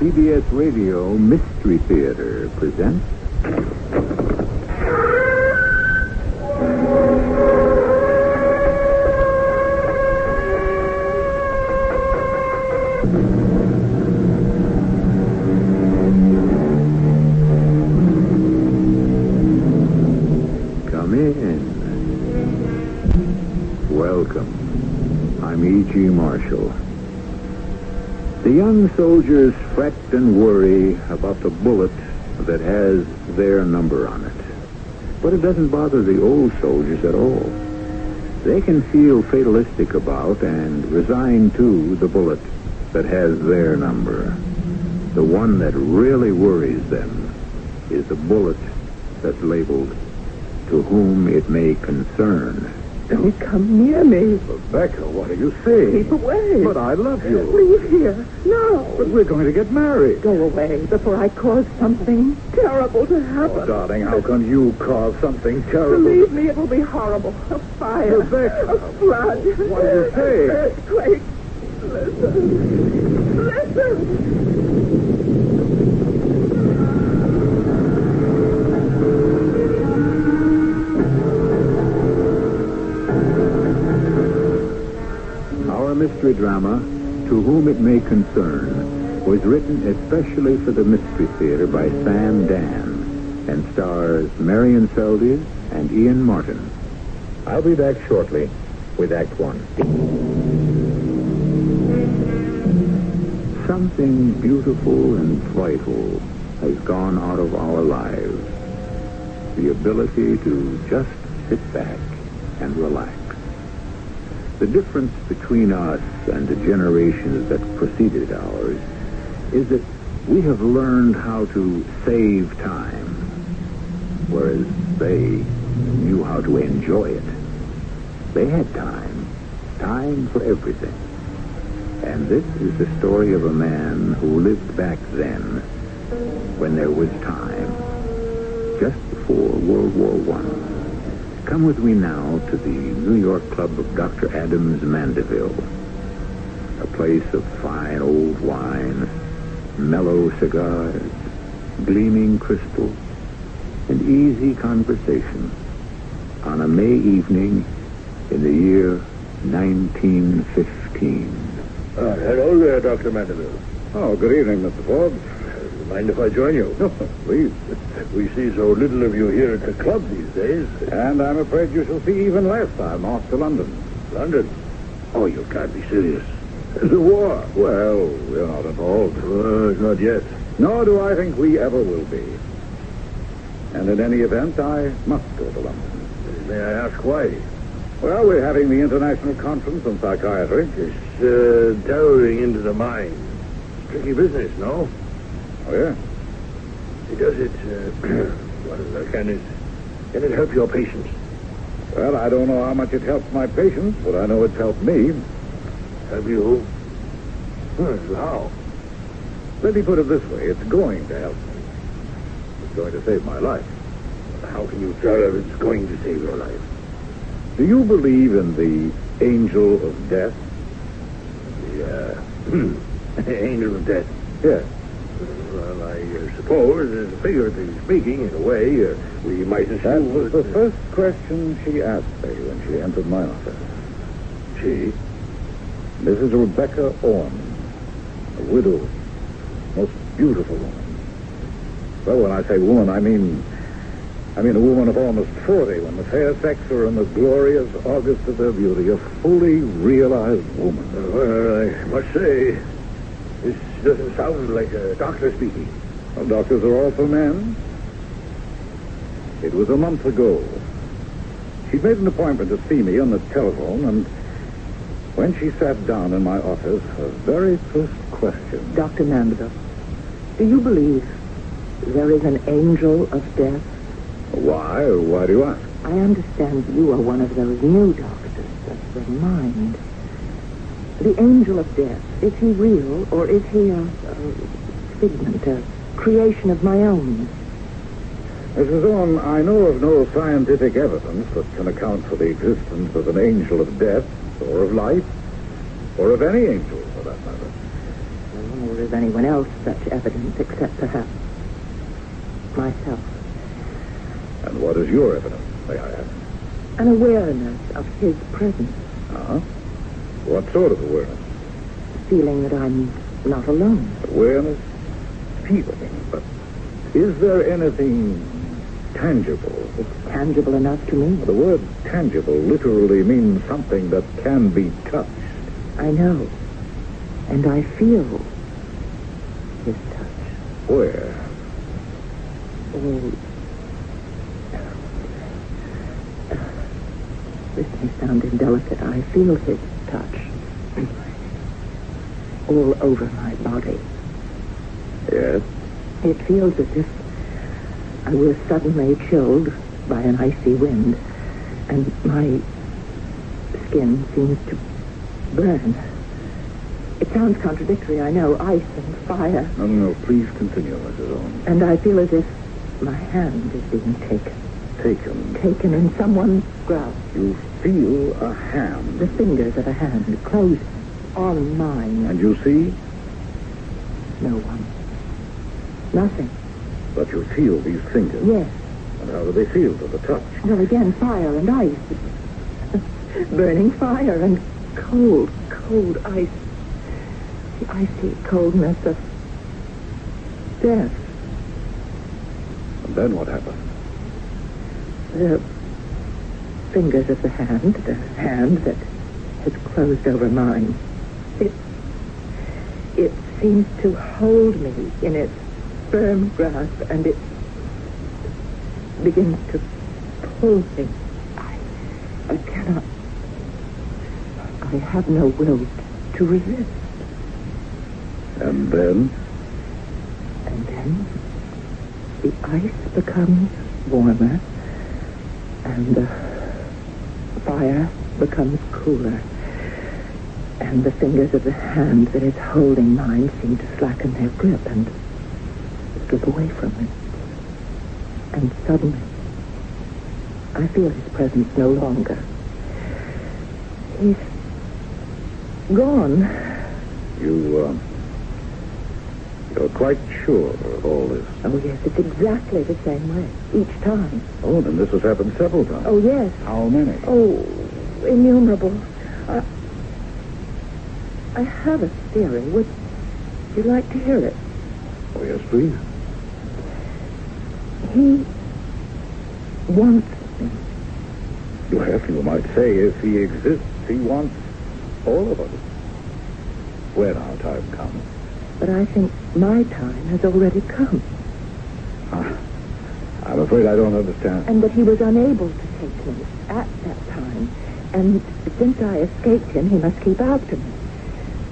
CBS Radio Mystery Theater presents... Come in. Welcome. I'm E.G. Marshall. The young soldiers fret and worry about the bullet that has their number on it. But it doesn't bother the old soldiers at all. They can feel fatalistic about and resigned to the bullet that has their number. The one that really worries them is the bullet that's labeled "To Whom It May Concern." Don't come near me. Rebecca, what are you saying? Keep away. But I love you. Leave here. No. But we're going to get married. Go away before I cause something terrible to happen. Oh, darling, how can you cause something terrible? Believe me, it will be horrible. A fire. Rebecca. A flood. What are you saying? An earthquake. Listen. Mystery drama, To Whom It May Concern, was written especially for the Mystery Theater by Sam Dan and stars Marion Seldes and Ian Martin. I'll be back shortly with Act One. Something beautiful and vital has gone out of our lives. The ability to just sit back and relax. The difference between us and the generations that preceded ours is that we have learned how to save time, whereas they knew how to enjoy it. They had time. Time for everything. And this is the story of a man who lived back then, when there was time, just before World War I. Come with me now to the New York Club of Dr. Adams Mandeville, a place of fine old wine, mellow cigars, gleaming crystal, and easy conversation on a May evening in the year 1915. Hello there, Dr. Mandeville. Oh, good evening, Mr. Forbes. Mind if I join you? No, please. We see so little of you here at the club these days. And I'm afraid you shall see even less. I'm off to London. London? Oh, you can't be serious. The war? Well, we're not involved. Not yet. Nor do I think we ever will be. And in any event, I must go to London. May I ask why? Well, we're having the International Conference on Psychiatry. It's delving into the mind. It's tricky business, no? Oh, yeah? Does it, well, can it help your patients? Well, I don't know how much it helps my patients, but I know it's helped me. Have you? How? Let me put it this way. It's going to help me. It's going to save my life. How can you tell if it's going to save your life? Do you believe in the angel of death? The, angel of death? Yes. Yeah. Well, I suppose, figuratively speaking, in a way, we might assume... That was the first question she asked me when she entered my office. She? Mrs. Rebecca Orme, a widow, most beautiful woman. Well, when I say woman, I mean a woman of almost 40, when the fair sex are in the glorious August of their beauty, a fully realized woman. Well, I must say... This doesn't sound like a doctor speaking. Well, doctors are also men. It was a month ago. She made an appointment to see me on the telephone, and when she sat down in my office, her very first question... Dr. Mandeville, do you believe there is an angel of death? Why? Why do you ask? I understand you are one of those new doctors of the mind. The angel of death, is he real, or is he a figment, a creation of my own? Mrs. Orme, I know of no scientific evidence that can account for the existence of an angel of death, or of life, or of any angel, for that matter. Oh, of anyone else such evidence except perhaps myself. And what is your evidence, may I ask? An awareness of his presence. Uh-huh. What sort of awareness? Feeling that I'm not alone. Awareness? Feeling? But is there anything tangible? It's tangible enough to me. The word tangible literally means something that can be touched. I know. And I feel his touch. Where? Oh. This may sound indelicate. I feel his touch all over my body. Yes? It feels as if I were suddenly chilled by an icy wind, and my skin seems to burn. It sounds contradictory, I know. Ice and fire. No, no, no. Please continue, Mrs. Owens. And I feel as if my hand is being taken. Taken? Taken in someone's grasp. You feel a hand? The fingers of a hand closed on mine. And you see? No one. Nothing. But you feel these fingers? Yes. And how do they feel to the touch? Well, again, fire and ice. Burning fire and cold, cold ice. The icy coldness of death. And then what happened? The fingers of the hand that has closed over mine. It seems to hold me in its firm grasp, and it begins to pull me. I cannot. I have no will to resist. And then? And then the ice becomes warmer, and the fire becomes cooler, and the fingers of the hand that is holding mine seem to slacken their grip and slip away from me. And suddenly, I feel his presence no longer. He's gone. You're quite sure of all this? Oh, yes, it's exactly the same way, each time. Oh, then this has happened several times. Oh, yes. How many? Oh, innumerable. I have a theory. Would you like to hear it? Oh, yes, please. He wants me. Well, you might say if he exists, he wants all of us. When our time comes. But I think my time has already come. I'm afraid I don't understand. And that he was unable to take me at that time. And since I escaped him, he must keep after me.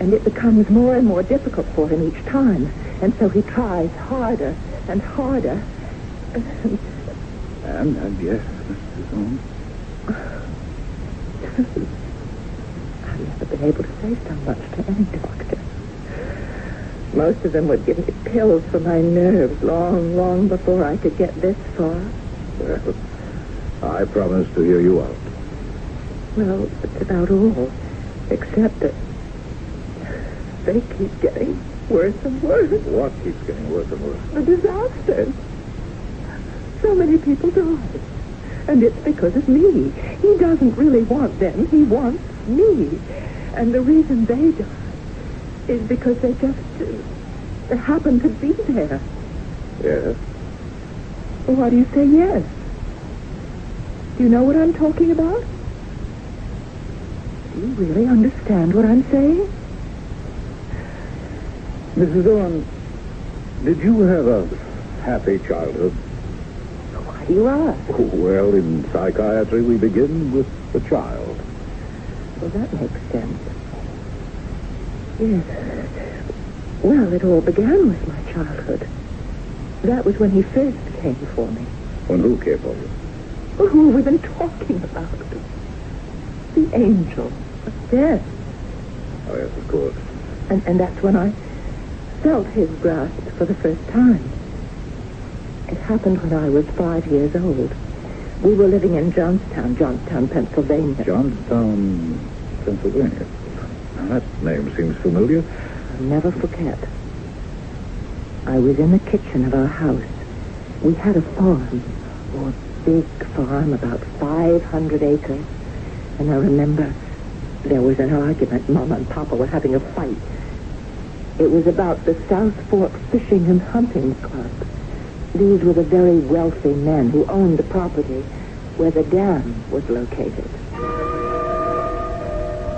And it becomes more and more difficult for him each time. And so he tries harder and harder. And yes, Mrs. Holmes. I've never been able to say so much to any doctor. Most of them would give me pills for my nerves long, long before I could get this far. Well, I promised to hear you out. Well, it's about all, except that they keep getting worse and worse. What keeps getting worse and worse? The disasters. So many people die. And it's because of me. He doesn't really want them. He wants me. And the reason they die is because they just happen to be there. Yes? Why do you say yes? Do you know what I'm talking about? Do you really understand what I'm saying? Mrs. Owen, did you have a happy childhood? Why do you ask? Oh, well, in psychiatry, we begin with the child. Well, that makes sense. Yes. Well, it all began with my childhood. That was when he first came for me. When who came for you? Well, who we've been talking about. The angel of death. Oh, yes, of course. And that's when I felt his grasp for the first time. It happened when I was 5 years old. We were living in Johnstown, Pennsylvania. Johnstown, Pennsylvania. That name seems familiar. I'll never forget. I was in the kitchen of our house. We had a farm, or big farm, about 500 acres. And I remember there was an argument. Mama and Papa were having a fight. It was about the South Fork Fishing and Hunting Club. These were the very wealthy men who owned the property where the dam was located.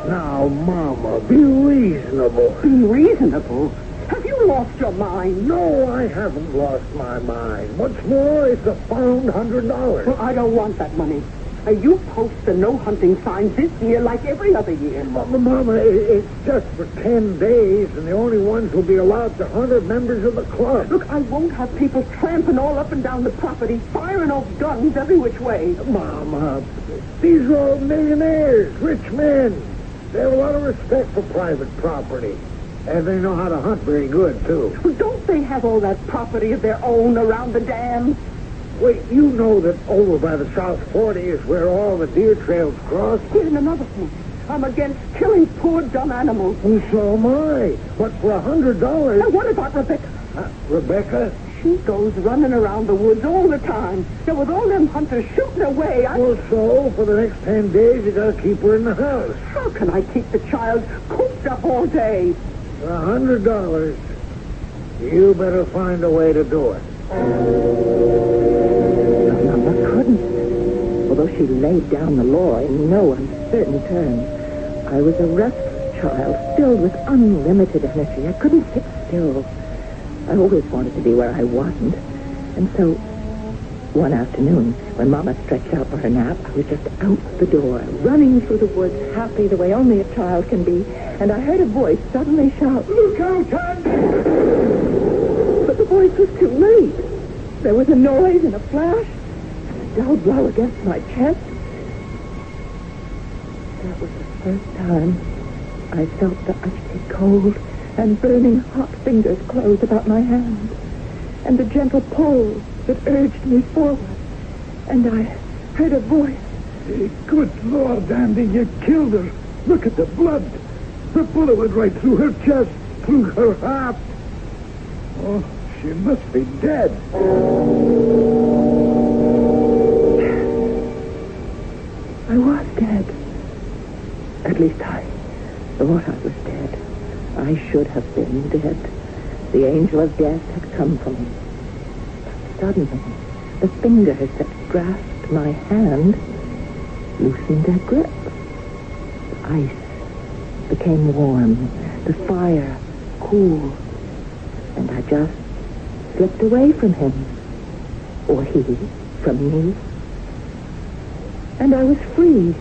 Now, Mama, be reasonable. Be reasonable? Have you lost your mind? No, I haven't lost my mind. What's more, it's a found $100. Well, I don't want that money. You post the no hunting sign this year like every other year. Mama, it's just for 10 days, and the only ones who'll be allowed to hunt are members of the club. Look, I won't have people tramping all up and down the property, firing off guns every which way. Mama, these are all millionaires, rich men. They have a lot of respect for private property. And they know how to hunt very good, too. Well, don't they have all that property of their own around the dam? Wait, you know that over by the South 40 is where all the deer trails cross? Here's another thing. I'm against killing poor, dumb animals. Well, so am I. But for $100... Now, what about Rebecca? Rebecca? She goes running around the woods all the time. Now, with all them hunters shooting away, I... Well, so, for the next 10 days, you gotta keep her in the house. How can I keep the child cooped up all day? For $100, you better find a way to do it. Mama couldn't. Although she laid down the law in no uncertain terms, I was a restless child, filled with unlimited energy. I couldn't sit still. I always wanted to be where I wasn't. And so, one afternoon, when Mama stretched out for her nap, I was just out the door, running through the woods, happy the way only a child can be, and I heard a voice suddenly shout, "Look out, Tom!" But the voice was too late. There was a noise and a flash, and a dull blow against my chest. That was the first time I felt the icy cold and burning hot fingers close about my hand, and the gentle pull that urged me forward, and I heard a voice. Good Lord, Andy, you killed her. Look at the blood. The bullet went right through her chest, through her heart. Oh, she must be dead. I was dead. At least I thought I was dead. I should have been dead. The angel of death had come for me. Suddenly, the fingers that grasped my hand loosened their grip. The ice became warm, the fire cool, and I just slipped away from him, or he from me, and I was free.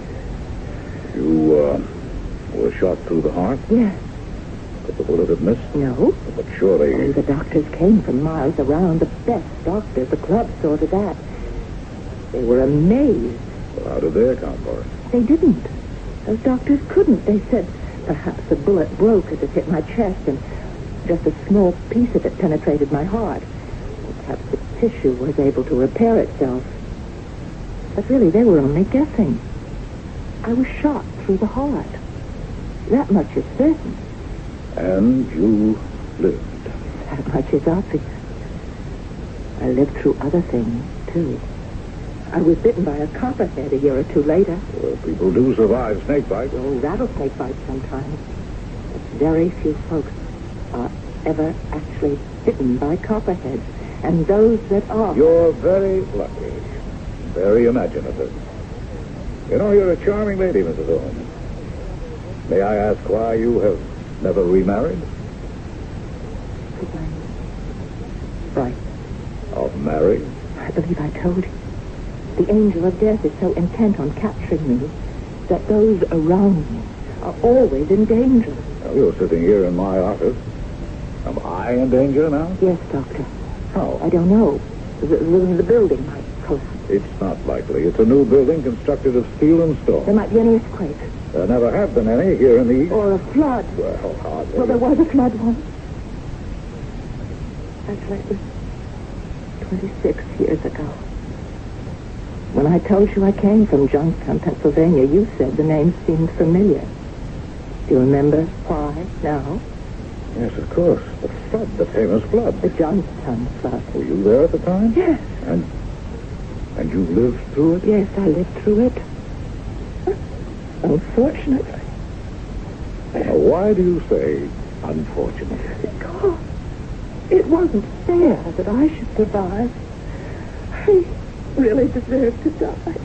You were shot through the heart? Yes. Could the bullet have missed? No. But surely... Oh, the doctors came from miles around, the best doctors. The club saw to that. They were amazed. Well, how did they account for it? They didn't. Those doctors couldn't. They said perhaps the bullet broke as it hit my chest and just a small piece of it penetrated my heart. Or perhaps the tissue was able to repair itself. But really, they were only guessing. I was shot through the heart. That much is certain. And you lived. That much is obvious. I lived through other things, too. I was bitten by a copperhead a year or two later. Well, people do survive snake bites. Oh, rattlesnake bites sometimes. But very few folks are ever actually bitten by copperheads. And those that are... You're very lucky. Very imaginative. You know, you're a charming lady, Mrs. Owen. May I ask why you have... never remarried? Right. Of marriage? I believe I told you. The angel of death is so intent on capturing me that those around me are always in danger. Now, you're sitting here in my office. Am I in danger now? Yes, Doctor. How? I don't know. The building might collapse. It's not likely. It's a new building constructed of steel and stone. There might be an earthquake. There never have been any here in the east. Or a flood. Well, hardly. Well, there was a flood once. Actually, it was 26 years ago. When I told you I came from Johnstown, Pennsylvania, you said the name seemed familiar. Do you remember why now? Yes, of course. The flood, the famous flood. The Johnstown flood. Were you there at the time? Yes. And you lived through it? Yes, I lived through it. Unfortunately. Now, why do you say unfortunately? Because it wasn't fair that I should survive. I really deserved to die.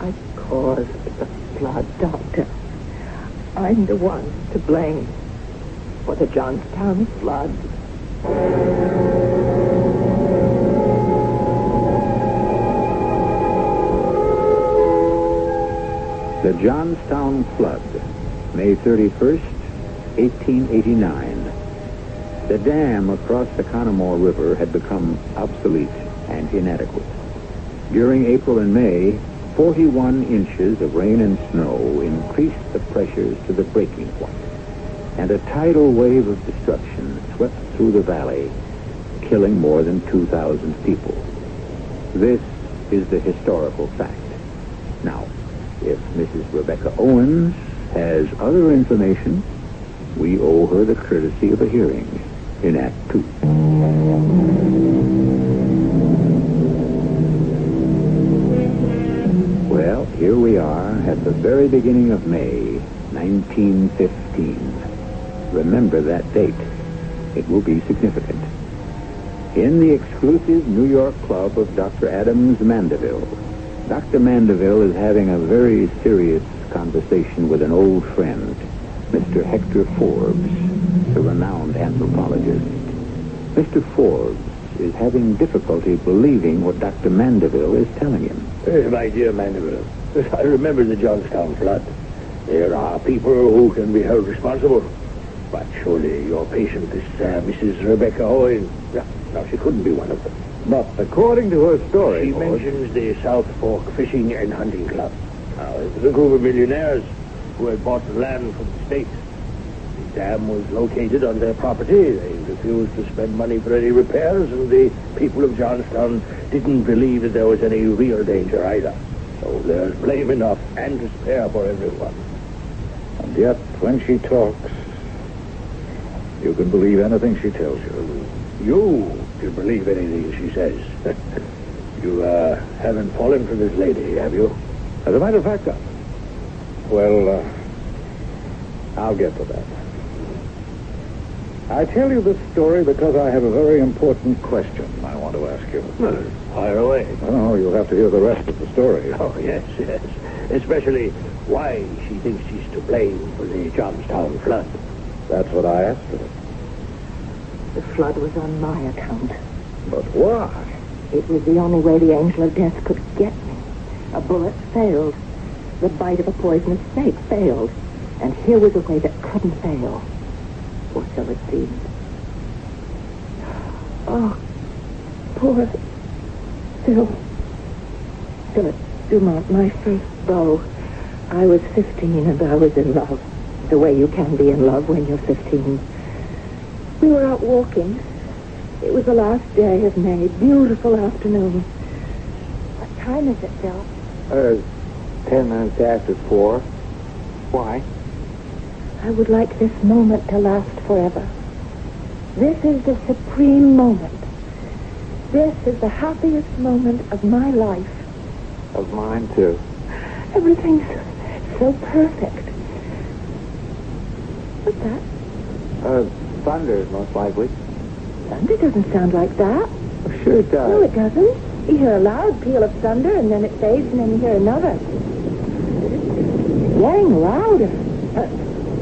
I caused the flood, Doctor. I'm the one to blame for the Johnstown flood. The Johnstown flood, May 31st, 1889. The dam across the Conemaugh River had become obsolete and inadequate. During April and May, 41 inches of rain and snow increased the pressures to the breaking point, and a tidal wave of destruction swept through the valley, killing more than 2,000 people. This is the historical fact. Now, if Mrs. Rebecca Owens has other information, we owe her the courtesy of a hearing in Act 2. Well, here we are at the very beginning of May, 1915. Remember that date. It will be significant. In the exclusive New York club of Dr. Adams Mandeville, Dr. Mandeville is having a very serious conversation with an old friend, Mr. Hector Forbes, the renowned anthropologist. Mr. Forbes is having difficulty believing what Dr. Mandeville is telling him. My dear Mandeville, I remember the Johnstown flood. There are people who can be held responsible. But surely your patient, this Mrs. Rebecca Owens, no, she couldn't be one of them. But according to her story, she mentions the South Fork Fishing and Hunting Club. Now, it was a group of millionaires who had bought the land from the state. The dam was located on their property. They refused to spend money for any repairs, and the people of Johnstown didn't believe that there was any real danger either. So there's blame enough and to spare for everyone. And yet, when she talks, you can believe anything she tells you. You can believe anything she says. You haven't fallen for this lady, have you? As a matter of fact, well, I'll get to that. I tell you this story because I have a very important question I want to ask you. Well, fire away. Oh, you'll have to hear the rest of the story. Oh, yes. Especially why she thinks she's to blame for the Johnstown flood. That's what I asked her. The flood was on my account. But why? It was the only way the angel of death could get me. A bullet failed. The bite of a poisonous snake failed. And here was a way that couldn't fail. Or so it seemed. Oh, poor Philip Dumont, my first beau. I was 15 and I was in love. The way you can be in love when you're 15. We were out walking. It was the last day of May. Beautiful afternoon. What time is it, Phil? 4:10. Why? I would like this moment to last forever. This is the supreme moment. This is the happiest moment of my life. Of mine, too. Everything's so perfect. What's that? Thunder, most likely. Thunder doesn't sound like that. Oh, sure it does. No, it doesn't. You hear a loud peal of thunder, and then it fades, and then you hear another. It's getting louder.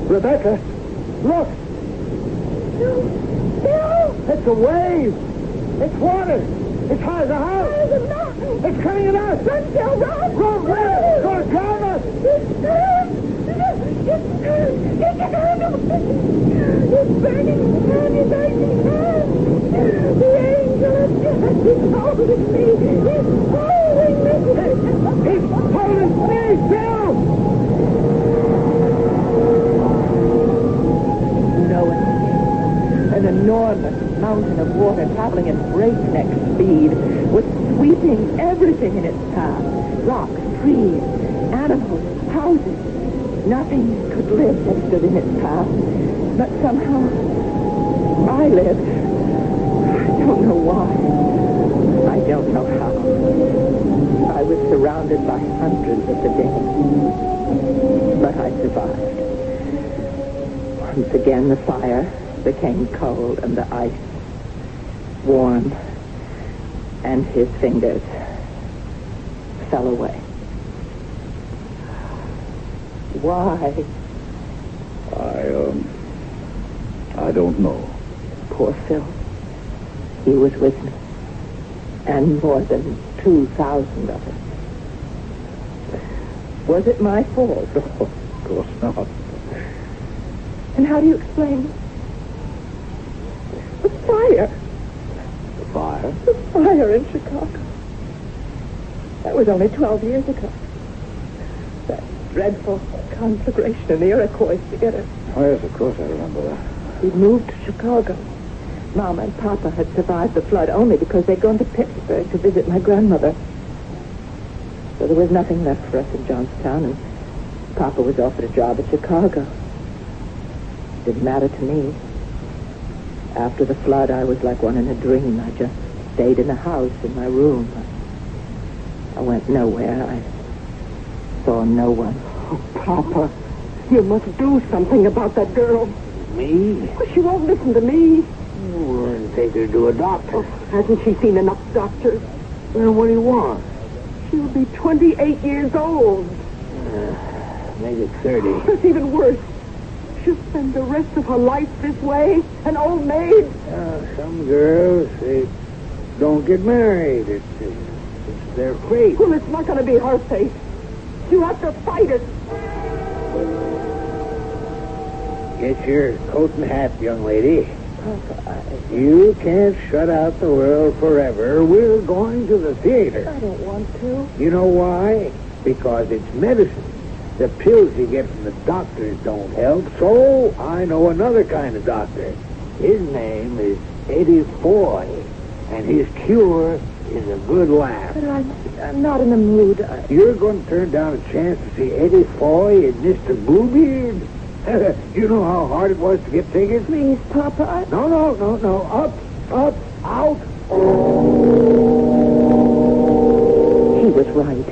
Rebecca, look. No! It's a wave. It's water. It's high as a house. High as a mountain. It's coming at us. Run, Phil, run. Run, run. It's going to drown us. It's burning. It's burning. The angel of death is holding me. It's holding me, Phil. An enormous mountain of water traveling at breakneck speed was sweeping everything in its path. Rocks, trees, animals, houses. Nothing could live that stood in its path. But somehow, I live. I don't know why. I don't know how. I was surrounded by hundreds of the dead. But I survived. Once again, the fire became cold and the ice warm. And his fingers fell away. Why? I don't know. Poor Phil. He was with me. And more than 2,000 of us. Was it my fault? Oh, of course not. And how do you explain the fire? The fire? The fire in Chicago. That was only 12 years ago. That dreadful conflagration in the Iroquois theater. Oh, yes, of course I remember that. We moved to Chicago. Mom and Papa had survived the flood only because they'd gone to Pittsburgh to visit my grandmother. So there was nothing left for us in Johnstown, and Papa was offered a job at Chicago. It didn't matter to me. After the flood, I was like one in a dream. I just stayed in the house, in my room. I went nowhere. I saw no one. Oh, Papa, you must do something about that girl. Me? Well, she won't listen to me. Oh, and take her to a doctor. Oh, hasn't she seen enough doctors? Well, what do you want? She'll be 28 years old. Make it 30. Oh, that's even worse. She'll spend the rest of her life this way, an old maid. Some girls, they don't get married. It's their fate. Well, it's not going to be her fate. You have to fight it. Get your coat and hat, young lady. Papa, you can't shut out the world forever. We're going to the theater. I don't want to. You know why? Because it's medicine. The pills you get from the doctors don't help, so I know another kind of doctor. His name is Eddie Foy, and his cure is a good laugh. But I'm not in the mood. You're going to turn down a chance to see Eddie Foy and Mr. Bluebeard? You know how hard it was to get tickets? Please, Papa, No. Up, out. He was right.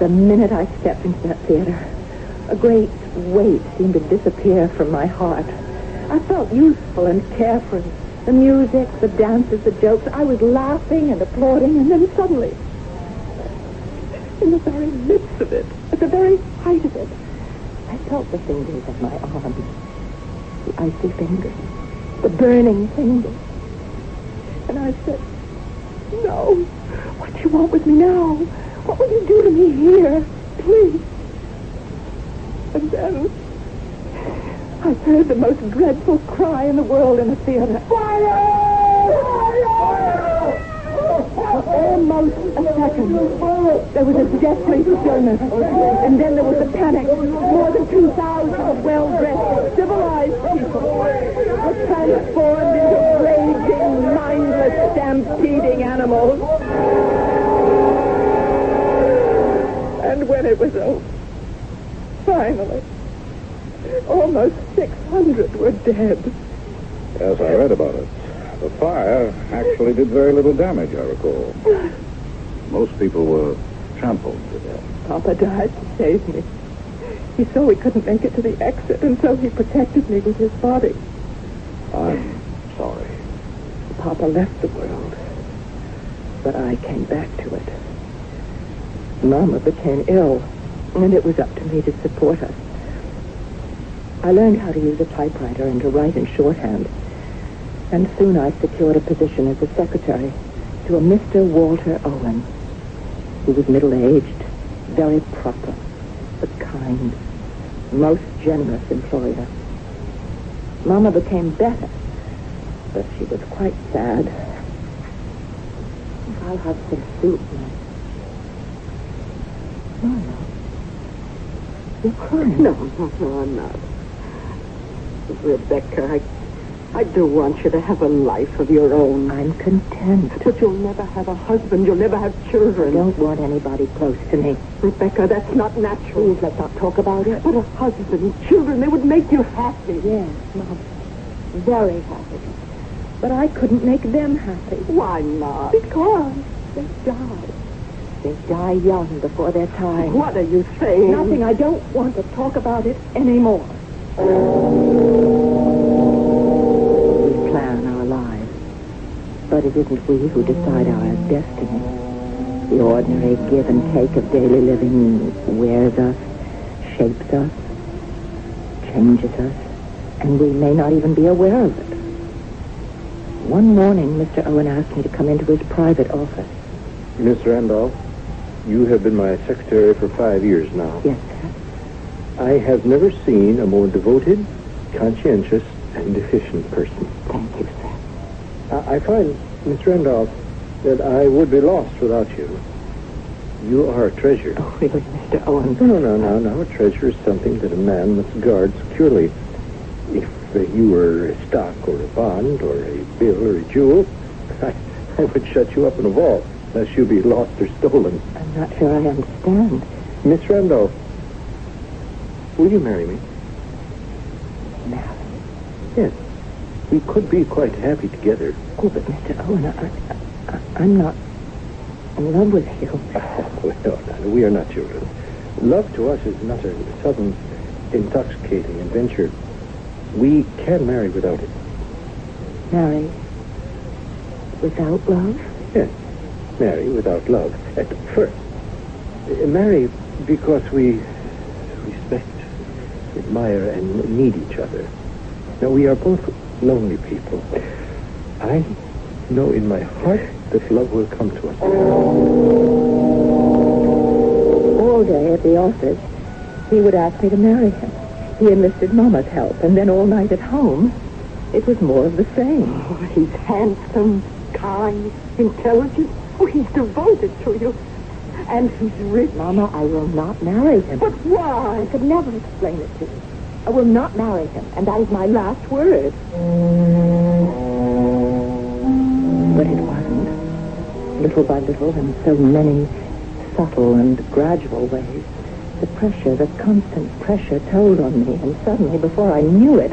The minute I stepped into that theater, a great weight seemed to disappear from my heart. I felt youthful and carefree. The music, the dances, the jokes. I was laughing and applauding, and then suddenly, in the very midst of it, at the very height of it, I felt the fingers of my arms, the icy fingers, the burning fingers. And I said, no, what do you want with me now? What will you do to me here? Please. And then I heard the most dreadful cry in the world in the theater. Fire! For almost a second, there was a deathly stillness, and then there was a panic. More than 2,000 well-dressed, civilized people were transformed into raging, mindless, stampeding animals. And when it was over, finally, almost 600 were dead. Yes, I read about it. The fire actually did very little damage, I recall. Most people were trampled to death. Papa died to save me. He saw we couldn't make it to the exit, and so he protected me with his body. I'm sorry. Papa left the world, but I came back to it. Mama became ill, and it was up to me to support us. I learned how to use a typewriter and to write in shorthand. And soon I secured a position as a secretary to a Mr. Walter Owen. He was middle-aged, very proper, but kind, most generous employer. Mama became better, but she was quite sad. I'll have some soup now. Mama, you're crying. No, I'm not. Rebecca, I I do want you to have a life of your own. I'm content. But you'll never have a husband. You'll never have children. I don't want anybody close to me. Rebecca, that's not natural. Please, let's not talk about it. But a husband, children, they would make you happy. Yes, Mom. Very happy. But I couldn't make them happy. Why not? Because they died. They die young before their time. What are you saying? Nothing. I don't want to talk about it anymore. We plan our lives, but it isn't we who decide our destiny. The ordinary give and take of daily living wears us, shapes us, changes us, and we may not even be aware of it. One morning, Mr. Owen asked me to come into his private office. Miss Randolph, you have been my secretary for 5 years now. Yes, sir. I have never seen a more devoted, conscientious, and efficient person. Thank you, sir. I find, Miss Randolph, that I would be lost without you. You are a treasure. Oh, really, Mr. Owen? No. A treasure is something that a man must guard securely. If you were a stock or a bond or a bill or a jewel, I would shut you up in a vault unless you be lost or stolen. I'm not sure I understand. Miss Randolph, will you marry me? Marry? Yes. We could be quite happy together. Oh, but Mr. Owen, I'm not in love with you. No, we are not children. Love to us is not a sudden, intoxicating adventure. We can marry without it. Marry without love? Yes. Marry without love at first. Marry because we respect, admire, and need each other. Now, we are both lonely people. I know in my heart that love will come to us. All day at the office, he would ask me to marry him. He enlisted Mama's help, and then all night at home, it was more of the same. Oh, he's handsome, kind, intelligent. Oh, he's devoted to you. And he's rich. Mama, I will not marry him. But why? I could never explain it to you. I will not marry him, and that is my last word. But it wasn't. Little by little, in so many subtle and gradual ways, the pressure, the constant pressure, told on me, and suddenly, before I knew it,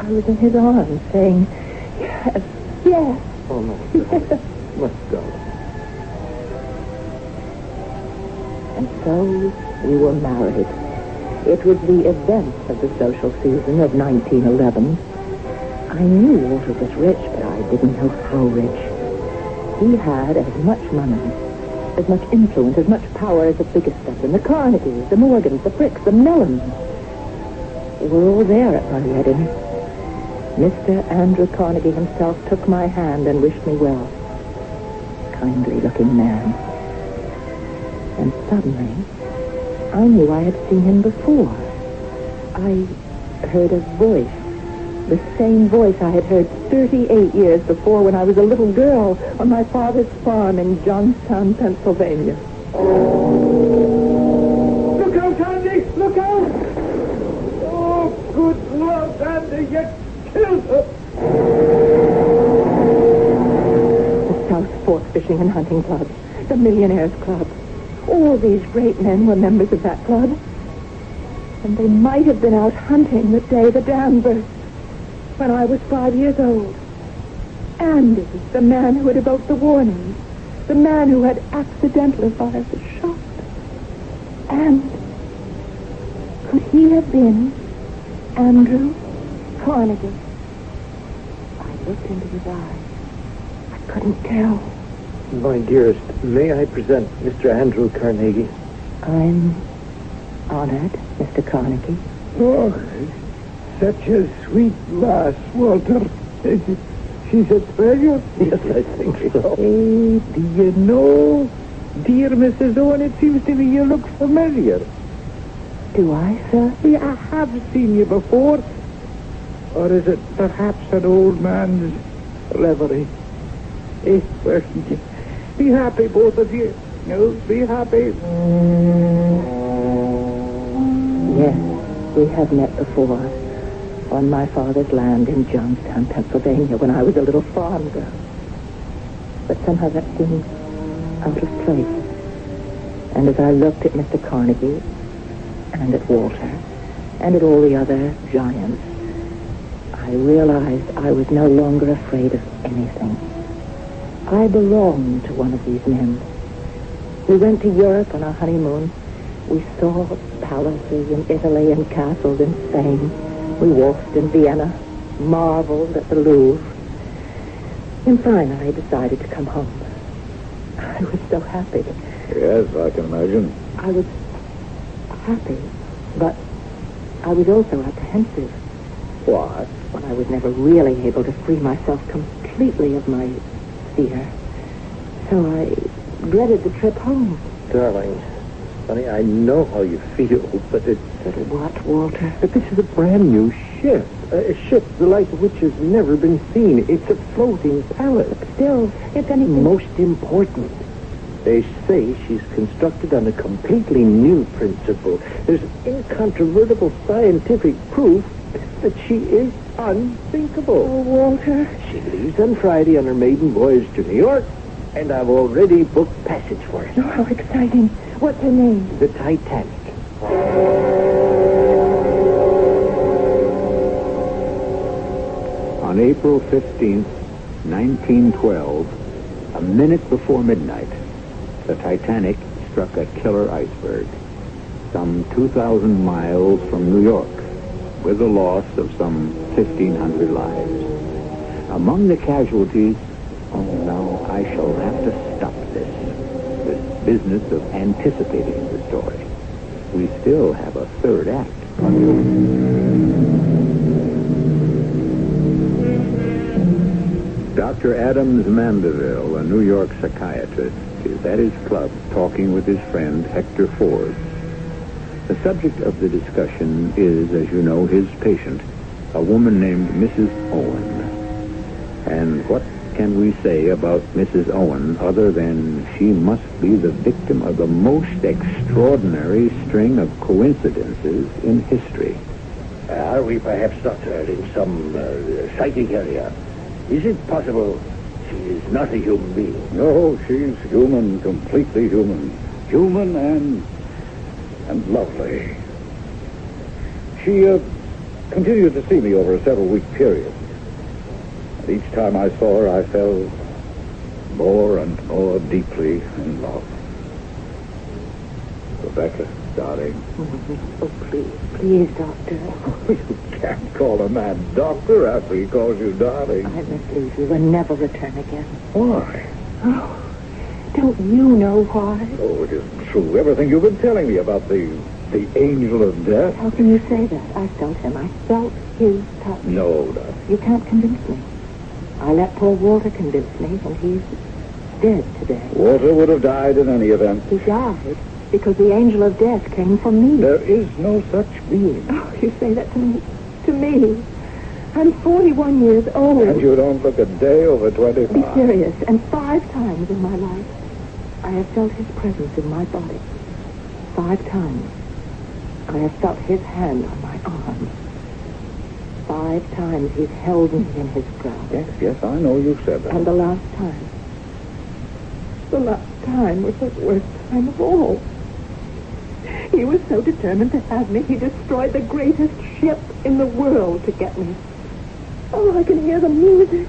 I was in his arms, saying, yes, yes. Oh, no, yes. Let's go. And so we were married. It was the event of the social season of 1911. I knew Walter was rich, but I didn't know how rich. He had as much money, as much influence, as much power as the biggest of them, the Carnegies, the Morgans, the Pricks, the Mellons. They were all there at my wedding. Mr. Andrew Carnegie himself took my hand and wished me well. Kindly-looking man. And suddenly, I knew I had seen him before. I heard a voice, the same voice I had heard 38 years before when I was a little girl on my father's farm in Johnstown, Pennsylvania. Look out, Andy! Look out! Oh, good Lord, Andy, you killed her! South Fork Fishing and Hunting Club, the Millionaires Club. All these great men were members of that club. And they might have been out hunting the day the dam burst, when I was 5 years old. Andy, the man who had evoked the warning, the man who had accidentally fired the shot. And could he have been Andrew Carnegie? I looked into his eyes. Couldn't tell. My dearest, may I present Mr. Andrew Carnegie? I'm honored, Mr. Carnegie. Oh, such a sweet lass, Walter. She's a treasure. Yes, I think so. Hey, do you know, dear Mrs. Owen, it seems to me you look familiar. Do I, sir? I have seen you before. Or is it perhaps an old man's reverie? Be happy, both of you. No, be happy. Yes, we have met before. on my father's land in Johnstown, Pennsylvania, when I was a little farm girl. But somehow that seemed out of place. And as I looked at Mr. Carnegie, and at Walter, and at all the other giants, I realized I was no longer afraid of anything. I belonged to one of these men. We went to Europe on our honeymoon. We saw palaces in Italy and castles in Spain. We waltzed in Vienna, marveled at the Louvre. And finally, I decided to come home. I was so happy. Yes, I can imagine. I was happy, but I was also apprehensive. Why? When I was never really able to free myself completely of my fear. So I dreaded the trip home. Darling, honey, I know how you feel, but it's... But what, Walter? But this is a brand new ship. A ship the like of which has never been seen. It's a floating palace. But still, if anything... Most important. They say she's constructed on a completely new principle. There's incontrovertible scientific proof that she is unthinkable. Oh, Walter. She leaves on Friday on her maiden voyage to New York, and I've already booked passage for it. Oh, how exciting. What's her name? The Titanic. On April 15th, 1912, a minute before midnight, the Titanic struck a killer iceberg some 2,000 miles from New York with a loss of some 1,500 lives. Among the casualties, oh, now I shall have to stop this business of anticipating the story. We still have a third act. Dr. Adams Mandeville, a New York psychiatrist, is at his club talking with his friend Hector Ford. The subject of the discussion is, as you know, his patient, a woman named Mrs. Owen. And what can we say about Mrs. Owen other than she must be the victim of the most extraordinary string of coincidences in history? Are we perhaps doctored in some psychic area? Is it possible... She is not a human being. No, she's human, completely human. Human and lovely. She continued to see me over a several-week period. And each time I saw her, I fell more and more deeply in love. Rebecca, darling. Oh, please, doctor. You can't call a man doctor after he calls you darling. I must leave you and never return again. Why? Oh, don't you know why? Oh, it isn't true. Everything you've been telling me about the angel of death. How can you say that? I felt him. I felt his touch. No, darling. You can't convince me. I let poor Walter convince me, and he's dead today. Walter would have died in any event. He died? Because the angel of death came from me. There is no such being. Oh, you say that to me? To me? I'm 41 years old. And you don't look a day over 25. Be serious. And 5 times in my life, I have felt his presence in my body. 5 times. I have felt his hand on my arm. 5 times he's held me in his grasp. Yes, I know you've said that. And the last time. The last time was the worst time of all. He was so determined to have me, he destroyed the greatest ship in the world to get me. Oh, I can hear the music.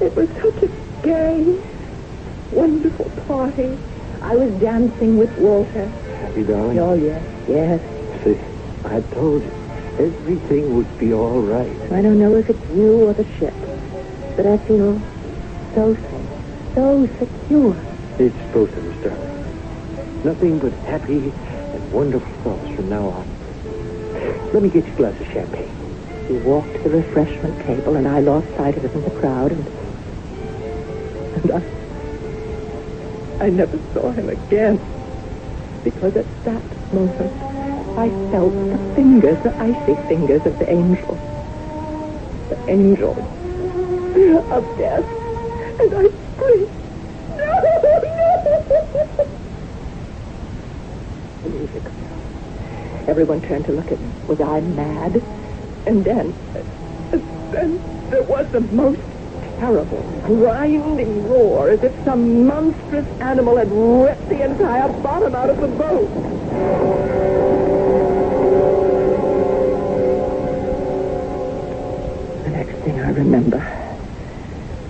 It was such a gay, wonderful party. I was dancing with Walter. Happy, darling? Oh, yes. See, I told you, everything would be all right. I don't know if it's you or the ship, but I feel so safe, so secure. It's both of us, darling. Nothing but happy and wonderful thoughts from now on. Let me get you a glass of champagne. We walked to the refreshment table, and I lost sight of him in the crowd, and I never saw him again. Because at that moment, I felt the icy fingers of the angel of death, and I screamed, "No, no!" Music. Everyone turned to look at me. Was I mad? And then there was the most terrible, grinding roar, as if some monstrous animal had ripped the entire bottom out of the boat. The next thing I remember,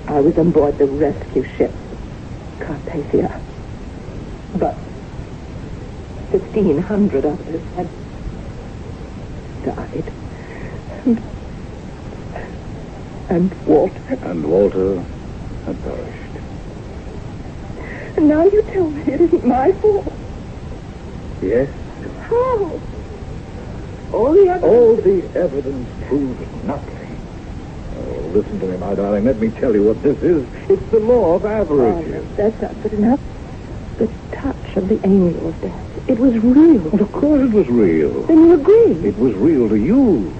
I was on board the rescue ship, Carpathia. But 1,500 others had died. And Walter had perished. And now you tell me it isn't my fault. Yes. How? All the evidence proves nothing. Oh, listen to me, my darling. Let me tell you what this is. It's the law of averages. Oh, that's not good enough. The touch of the angel of death. It was real. Well, of course it was real. Then you agree. It was real to you.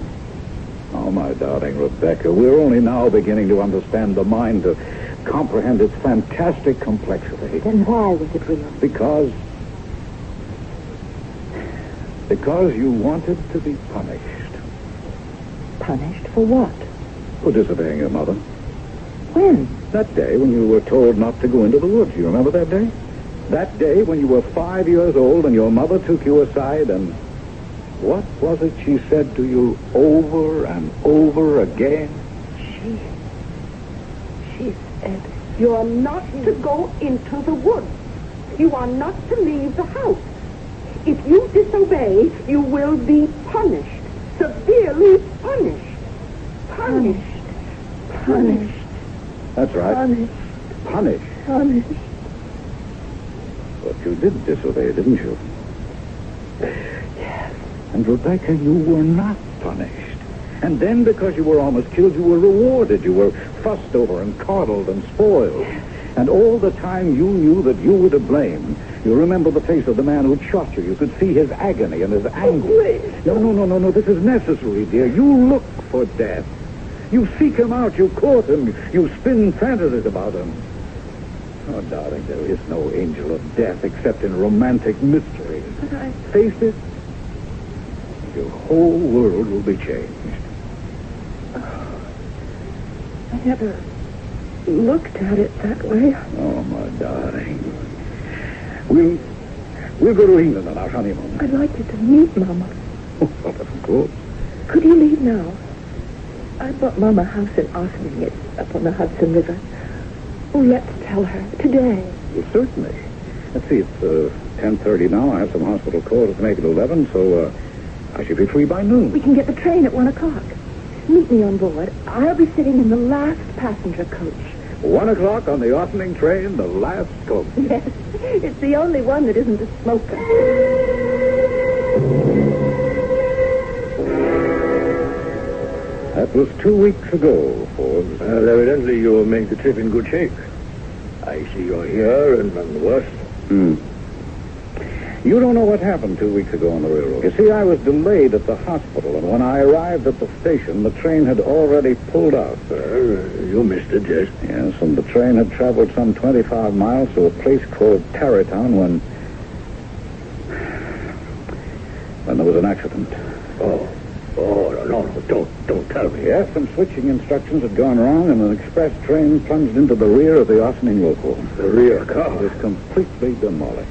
Oh, my darling Rebecca, we're only now beginning to understand the mind, to comprehend its fantastic complexity. Then why was it real? Because you wanted to be punished. Punished for what? For disobeying your mother. When? That day when you were told not to go into the woods. You remember that day? That day when you were 5 years old and your mother took you aside and... what was it she said to you over and over again? She said, you are not to go into the woods. You are not to leave the house. If you disobey, you will be punished. Severely punished. Punished. That's right. Punished. But you did disobey, didn't you? Yes. And, Rebecca, you were not punished. And then, because you were almost killed, you were rewarded. You were fussed over and coddled and spoiled. And all the time you knew that you were to blame. You remember the face of the man who shot you. You could see his agony and his anger. Oh, no. This is necessary, dear. You look for death. You seek him out. You court him. You spin fantasies about him. Oh, darling, there is no angel of death except in romantic mystery. But I... faced it. Your whole world will be changed. Oh, I never looked at it that way. Oh, my darling. We'll go to England on our honeymoon. I'd like you to meet Mama. Oh, well, of course. Could you leave now? I bought Mama a house in Ossining. It's up on the Hudson River. Oh, let's tell her today. Well, certainly. Let's see, it's 10:30 now. I have some hospital calls to make it 11, so... I should be free by noon. We can get the train at 1 o'clock. Meet me on board. I'll be sitting in the last passenger coach. 1 o'clock on the opening train, the last coach. Yes, it's the only one that isn't a smoker. That was 2 weeks ago, Forbes. Well, evidently you'll make the trip in good shape. I see you're here and none the worse. Hmm. You don't know what happened 2 weeks ago on the railroad. You see, I was delayed at the hospital, and when I arrived at the station, the train had already pulled out. You missed it, yes? Yes, and the train had traveled some 25 miles to a place called Tarrytown when there was an accident. Oh, no, don't tell me. Yes, some switching instructions had gone wrong, and an express train plunged into the rear of the Ossining local. The rear car? It was completely demolished.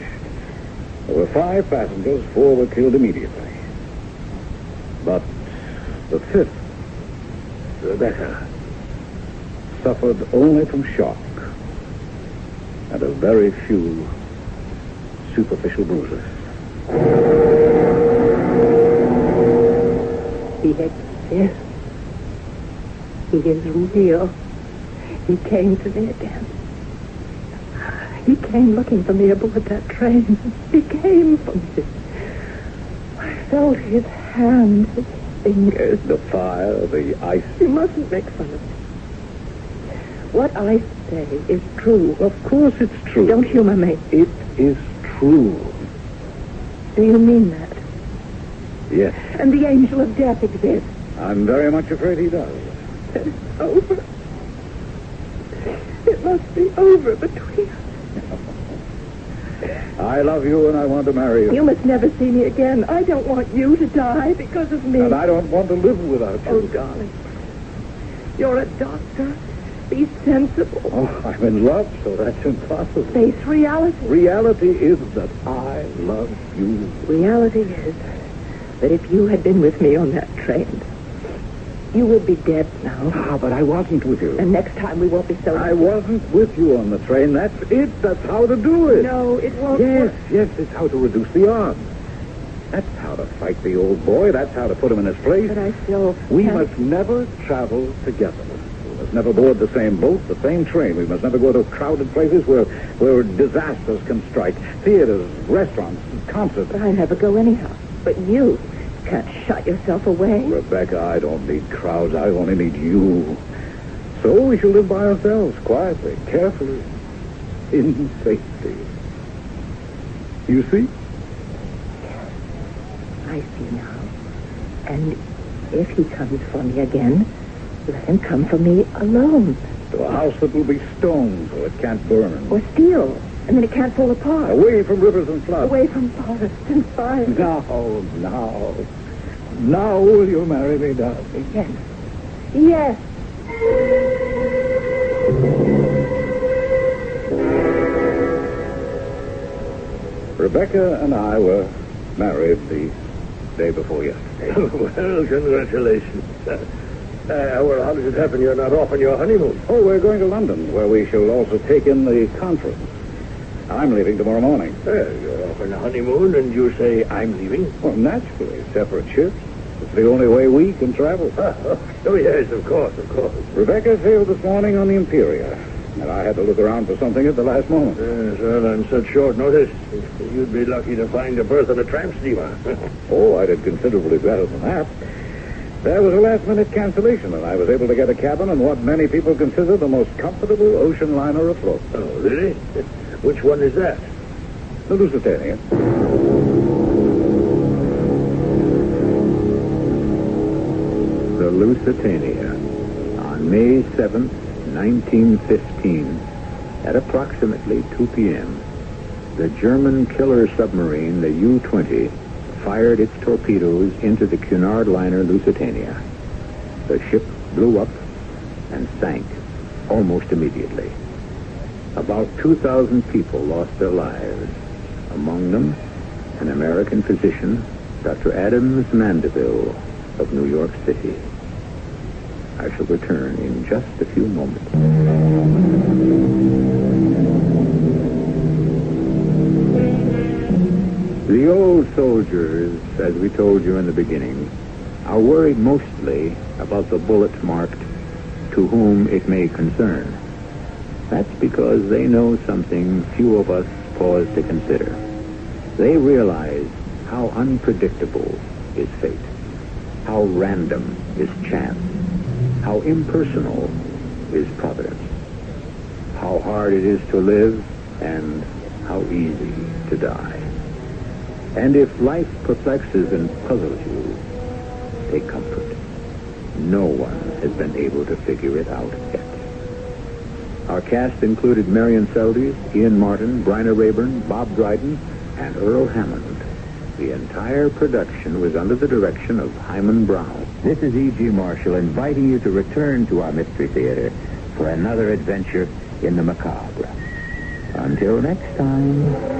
There were 5 passengers, 4 were killed immediately. But the 5th, Rebecca, suffered only from shock and a very few superficial bruises. He exists. He is real. He came to me again. He came looking for me aboard that train. He came for me. I felt his hand, his fingers. The fire, the ice. You mustn't make fun of me. What I say is true. Of course it's true. Don't humor me. It is true. Do you mean that? Yes. And the angel of death exists. I'm very much afraid he does. It's over. It must be over between us. I love you and I want to marry you. You must never see me again. I don't want you to die because of me. And I don't want to live without you. Oh, darling. You're a doctor. Be sensible. Oh, I'm in love, so that's impossible. Face reality. Reality is that I love you. Reality is that if you had been with me on that train, you would be dead now. Ah, but I wasn't with you. And next time we won't be so... I wasn't with you on the train. That's it. That's how to do it. No, it won't work. Yes, it's how to reduce the odds. That's how to fight the old boy. That's how to put him in his place. But I still... We must never travel together. We must never board the same boat, the same train. We must never go to crowded places where disasters can strike. Theaters, restaurants, concerts. But I never go anyhow. But you... can't shut yourself away. Rebecca, I don't need crowds. I only need you. So we shall live by ourselves, quietly, carefully, in safety. You see? I see now. And if he comes for me again, let him come for me alone. To a house that will be stone so it can't burn. Or steel. And then it can't fall apart. Away from rivers and floods. Away from forests and fires. Now will you marry me, darling? Yes. Yes. Rebecca and I were married the day before yesterday. Well, congratulations. Well, how does it happen you're not off on your honeymoon? Oh, we're going to London, where we shall also take in the conference. I'm leaving tomorrow morning. Well, you're off on a honeymoon and you say, I'm leaving? Well, naturally, separate ships. It's the only way we can travel. Oh, yes, of course. Rebecca sailed this morning on the Imperial, and I had to look around for something at the last moment. Yes, well, on such short notice, you'd be lucky to find a berth on a tramp steamer. Oh, I did considerably better than that. There was a last-minute cancellation, and I was able to get a cabin on what many people consider the most comfortable ocean liner afloat. Oh, really? Which one is that? The Lusitania. The Lusitania. On May 7th, 1915, at approximately 2 p.m., the German killer submarine, the U-20, fired its torpedoes into the Cunard liner Lusitania. The ship blew up and sank almost immediately. About 2,000 people lost their lives. Among them, an American physician, Dr. Adams Mandeville of New York City. I shall return in just a few moments. The old soldiers, as we told you in the beginning, are worried mostly about the bullet marked, "To whom it may concern." That's because they know something few of us pause to consider. They realize how unpredictable is fate, how random is chance, how impersonal is providence, how hard it is to live, and how easy to die. And if life perplexes and puzzles you, take comfort. No one has been able to figure it out yet. Our cast included Marion Seldes, Ian Martin, Bryna Rayburn, Bob Dryden, and Earl Hammond. The entire production was under the direction of Hyman Brown. This is E.G. Marshall inviting you to return to our Mystery Theater for another adventure in the macabre. Until next time...